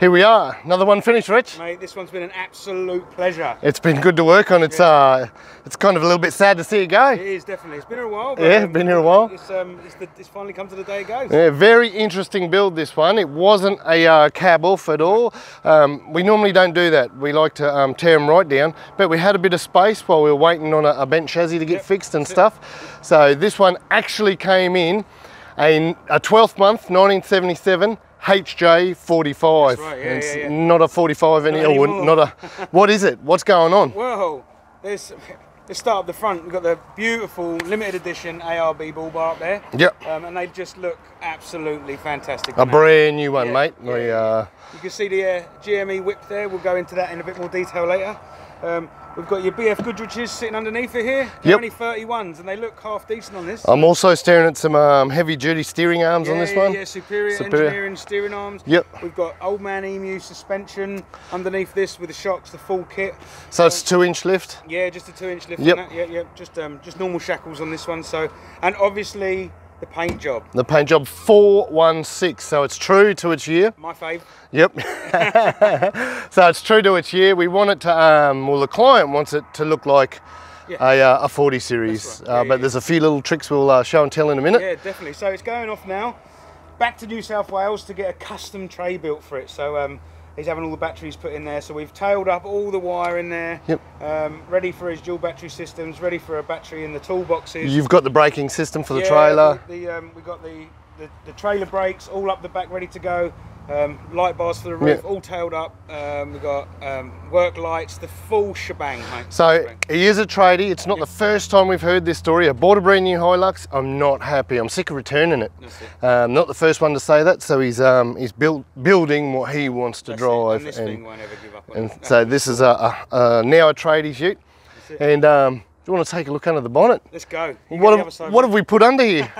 Here we are, another one finished, Rich. Mate, this one's been an absolute pleasure. It's been good to work on. It's kind of a little bit sad to see it go. It is, definitely. It's been here a while. But, yeah, been here a while. It's finally come to the day it goes. Yeah, very interesting build, this one. It wasn't a cab off at all. We normally don't do that. We like to tear them right down, but we had a bit of space while we were waiting on a bent chassis to get fixed and stuff. So this one actually came in a 12th month, 1977, HJ45. That's right, yeah, and it's not a 45 anymore. What is it? What's going on? Well, let's start up the front. We've got the beautiful limited edition ARB bull bar up there. Yep. And they just look absolutely fantastic. A brand new one, mate. Yeah. You can see the GME whip there. We'll go into that in a bit more detail later. We've got your BF Goodriches sitting underneath it here. They're only 31s and they look half decent on this. I'm also staring at some heavy duty steering arms on this one. Yeah, superior engineering steering arms. Yep. We've got Old Man Emu suspension underneath this with the shocks, the full kit. So it's 2-inch lift? Yeah, just a 2-inch lift. Yep. Just normal shackles on this one. So, and obviously the paint job. The paint job 416, so it's true to its year. My fave. Yep. So it's true to its year. We want it to, well, the client wants it to look like a 40 series. Right. But there's a few little tricks we'll show and tell in a minute. Yeah, definitely. So it's going off now, back to New South Wales to get a custom tray built for it. So he's having all the batteries put in there. So we've tailed up all the wire in there, ready for his dual battery systems, ready for a battery in the toolboxes. You've got the braking system for the trailer. We've got the trailer brakes all up the back, ready to go. Light bars for the roof, all tailed up. We've got work lights, the full shebang, mate. So he is a tradie. It's not the first time we've heard this story. I bought a brand new Hilux. I'm not happy. I'm sick of returning it. Not the first one to say that. So he's building what he wants to drive. And this thing won't ever give up on it. So this is now a tradie ute. And do you want to take a look under the bonnet? Let's go. What have we put under here?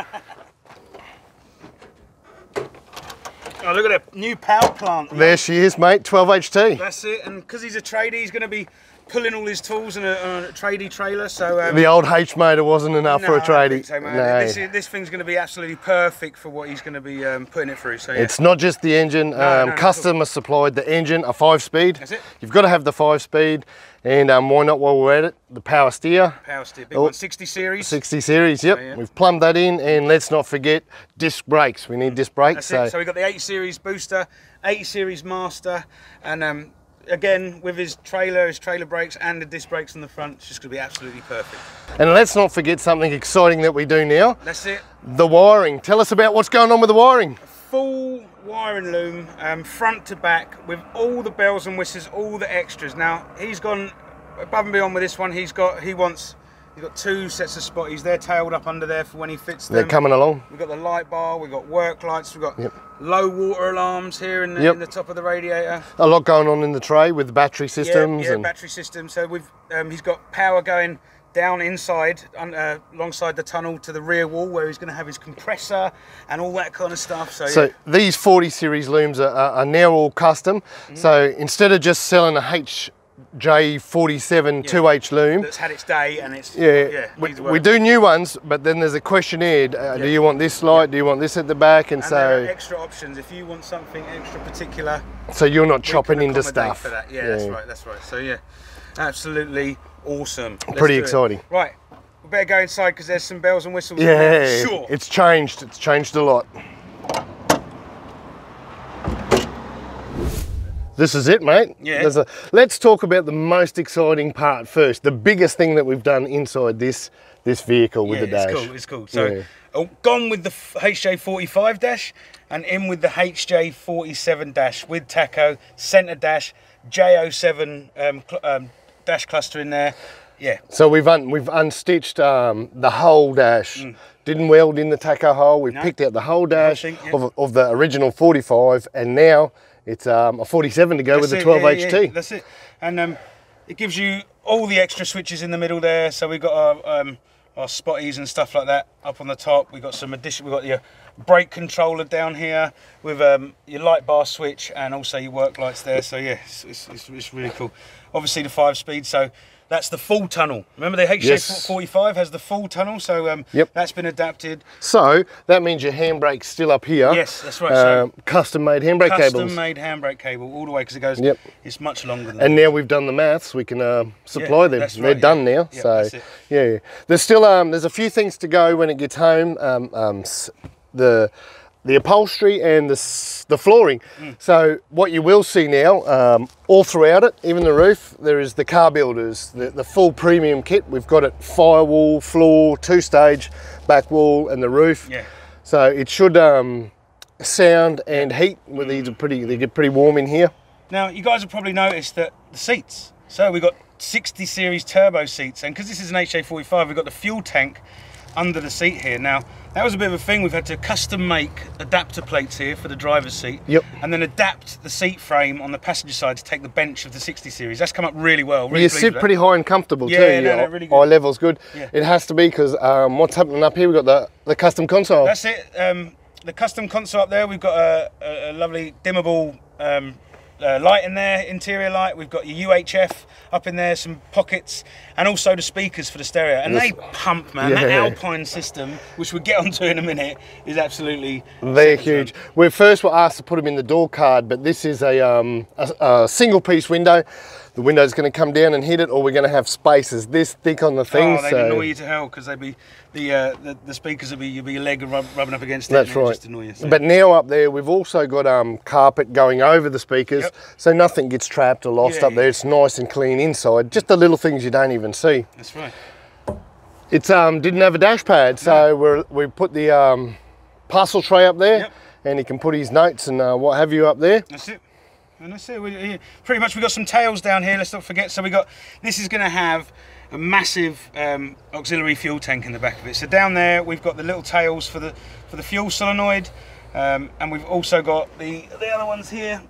Oh, look at that new power plant. There she is, mate, 12HT. That's it, and because he's a tradie, he's going to be pulling all his tools in a tradie trailer. So the old H-motor wasn't enough for a tradie. So, this thing's going to be absolutely perfect for what he's going to be putting it through. So it's not just the engine. Customer supplied the engine, a 5-speed. That's it. You've got to have the 5-speed. And why not, while we're at it, the power steer. Power steer, big one, 60 series. 60 series, yep. Yeah. We've plumbed that in, and let's not forget disc brakes. We need disc brakes. So we've got the 80 series booster, 80 series master, and again, with his trailer brakes and the disc brakes in the front, it's just going to be absolutely perfect. And let's not forget something exciting that we do now. That's it. The wiring. Tell us about what's going on with the wiring. Full wiring loom, front to back, with all the bells and whistles, all the extras. Now he's gone above and beyond with this one. He's got two sets of spotties. They're tailed up under there for when he fits them. They're coming along. We've got the light bar. We've got work lights. We've got low water alarms here in the top of the radiator. A lot going on in the tray with the battery systems. Yeah, battery system. So we've he's got power going down inside, alongside the tunnel to the rear wall where he's going to have his compressor and all that kind of stuff. So these 40 series looms are now all custom. So instead of just selling a HJ47 2H loom that's had its day, and it's we do new ones, but then there's a questionnaire. Do you want this light? Do you want this at the back? And so there are extra options if you want something extra particular. So you're not chopping into stuff. For that. Yeah, that's right. That's right. So yeah, absolutely. Awesome. Pretty exciting. Right, we better go inside because there's some bells and whistles. Yeah, sure. It's changed. It's changed a lot. This is it, mate. Yeah. Let's talk about the most exciting part first. The biggest thing that we've done inside this vehicle with the dash. It's cool. It's cool. So gone with the HJ45 dash and in with the HJ47 dash with tacho, centre dash, J07 dash cluster in there. So we've unstitched the whole dash. Didn't weld in the tacho hole. We've picked out the whole dash of the original 45, and now it's a 47 to go with the 12HT. That's it. And it gives you all the extra switches in the middle there. So we've got our spotties and stuff like that up on the top. We've got some addition. We've got your brake controller down here with your light bar switch and also your work lights there. So yeah, it's really cool. Obviously the 5-speed, so That's the full tunnel. Remember the HJ45 has the full tunnel, so that's been adapted. So that means your handbrake's still up here. Yes, that's right. So custom-made handbrake cables. Custom-made handbrake cable all the way, because it goes, it's much longer than that. And now we've done the maths, we can supply them. That's right, done now. Yep, so that's it. There's still there's a few things to go when it gets home. The upholstery and the flooring. So what you will see now, all throughout it, even the roof, there is the car builders, the full premium kit. We've got it firewall, floor, two-stage, back wall, and the roof. So it should sound and heat. Well, they get pretty warm in here. Now you guys have probably noticed that the seats. So we've got 60 series turbo seats, and because this is an HJ45, we've got the fuel tank under the seat here. Now that was a bit of a thing, we've had to custom make adapter plates here for the driver's seat, and then adapt the seat frame on the passenger side to take the bench of the 60 series. That's come up really well. Really, you sit pretty high and comfortable too. No, really good. Eye level's good. It has to be, because what's happening up here, we've got the custom console. That's it. The custom console up there, we've got a lovely dimmable light in there, interior light. We've got your UHF up in there, some pockets, and also the speakers for the stereo. And they pump, man. That Alpine system, which we'll get onto in a minute, is absolutely... They're huge. We first were asked to put them in the door card, but this is a single-piece window. The window's going to come down and hit it, or we're going to have spaces this thick on the thing. Oh, they'd annoy you to hell, because they'd be... the speakers will be, you'll be your leg rubbing up against it. That's right. Just annoy you, so. But now up there, we've also got carpet going over the speakers, so nothing gets trapped or lost up there. It's nice and clean inside. Just the little things you don't even see. That's right. It's didn't have a dash pad, so we put the parcel tray up there, and he can put his notes and what have you up there. That's it. And that's it. Pretty much, we've got some tails down here. Let's not forget. So we got, this is going to have a massive auxiliary fuel tank in the back of it. So down there we've got the little tails for the fuel solenoid, and we've also got the other ones here.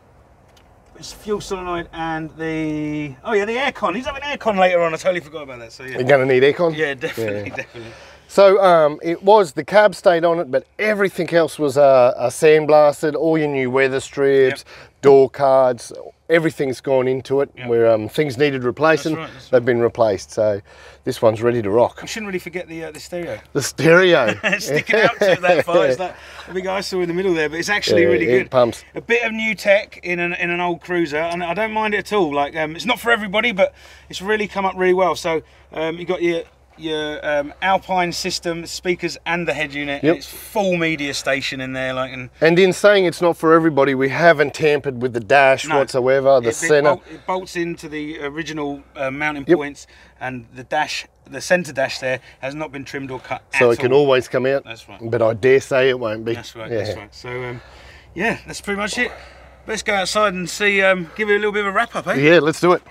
It's fuel solenoid and the the aircon. He's having aircon later on. I totally forgot about that. So you're going to need aircon. Yeah, definitely, definitely. So it was, the cab stayed on it, but everything else was sandblasted. All your new weather strips, door cards, everything's gone into it. Where things needed replacing, they've been replaced. So this one's ready to rock. We shouldn't really forget the stereo. The stereo. Sticking out to that far. It's that big eyesore in the middle there, but it's actually really good. It pumps. A bit of new tech in an old cruiser, and I don't mind it at all. Like it's not for everybody, but it's really come up really well. So you got your Alpine system, speakers and the head unit. It's full media station in there, like, and in saying it's not for everybody, we haven't tampered with the dash whatsoever. The center it bolts into the original mounting points, and the dash, the center dash there, has not been trimmed or cut so it can always come out. That's right. But I dare say it won't be. That's right. That's right. So yeah, that's pretty much it. Let's go outside and see, give it a little bit of a wrap up, eh? Yeah, let's do it.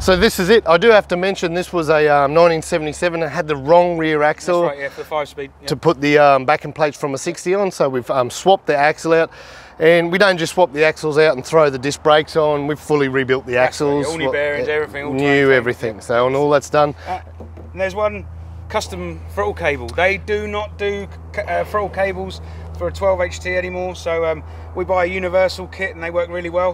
So this is it. I do have to mention, this was a 1977. It had the wrong rear axle. That's right, yeah, for the 5-speed. Yeah. To put the backing plates from a 60 on, so we've swapped the axle out. And we don't just swap the axles out and throw the disc brakes on, we've fully rebuilt the axles. All new bearings, everything. All new everything, so and all that's done. And there's one custom throttle cable. They do not do throttle cables for a 12HT anymore, so we buy a universal kit and they work really well.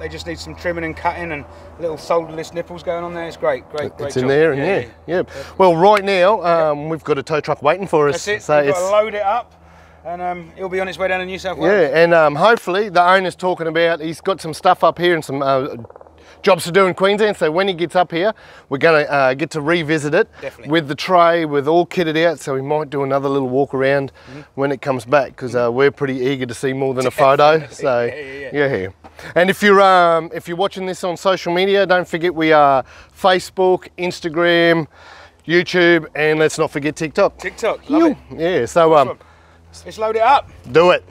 They just need some trimming and cutting and little solderless nipples going on there. It's great it's in job. There and there. Well, right now we've got a tow truck waiting for us. That's it. So we've got to load it up, and it'll be on its way down to New South Wales. And hopefully the owner's talking about, he's got some stuff up here and some jobs to do in Queensland, so when he gets up here we're going to get to revisit it. Definitely. With the tray, with all kitted out, so we might do another little walk around when it comes back, because we're pretty eager to see more than a photo. So and if you're watching this on social media, don't forget we are Facebook, Instagram, YouTube, and let's not forget TikTok. TikTok, love it. So let's load it up. Do it.